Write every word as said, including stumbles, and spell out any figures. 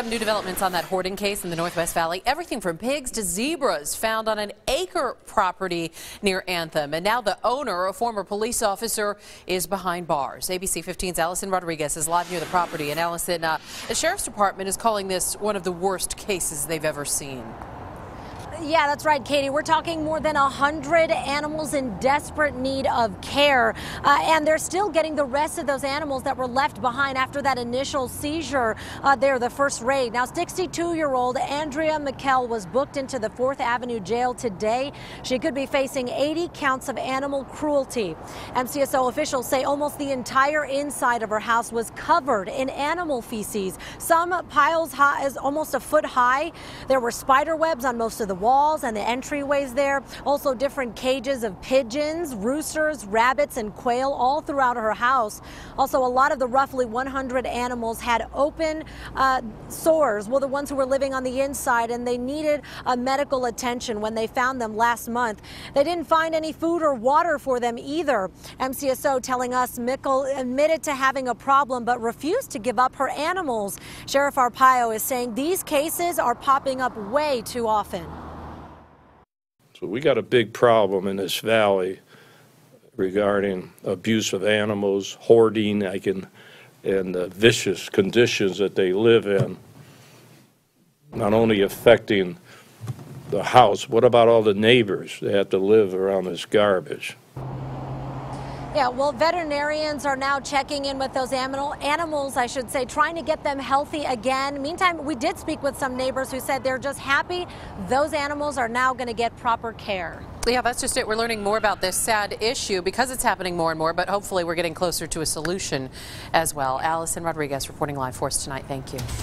Some new developments on that hoarding case in the Northwest Valley. Everything from pigs to zebras found on an acre property near Anthem. And now the owner, a former police officer, is behind bars. A B C fifteen's Allison Rodriguez is live near the property. And Allison, uh, the Sheriff's Department is calling this one of the worst cases they've ever seen. Yeah, that's right, Katie. We're talking more than one hundred animals in desperate need of care, uh, and they're still getting the rest of those animals that were left behind after that initial seizure uh, there, the first raid. Now, sixty-two-year-old Andrea McKell was booked into the Fourth Avenue Jail today. She could be facing eighty counts of animal cruelty. M C S O officials say almost the entire inside of her house was covered in animal feces, some piles high, as almost a foot high. There were spider webs on most of the walls and the entryways there. Also different cages of pigeons, roosters, rabbits, and quail all throughout her house. Also, a lot of the roughly one hundred animals had open uh, sores. Well, the ones who were living on the inside, and they needed a medical attention when they found them last month. They didn't find any food or water for them either. M C S O telling us Mickle admitted to having a problem but refused to give up her animals. Sheriff Arpaio is saying these cases are popping up way too often. So we got a big problem in this valley regarding abuse of animals, hoarding, I can, and the vicious conditions that they live in, not only affecting the house, what about all the neighbors that have to live around this garbage? Yeah, well, veterinarians are now checking in with those animal animals, I should say, trying to get them healthy again. Meantime, we did speak with some neighbors who said they're just happy those animals are now going to get proper care. Yeah, that's just it. We're learning more about this sad issue because it's happening more and more, but hopefully we're getting closer to a solution as well. Allison Rodriguez reporting live for us tonight. Thank you.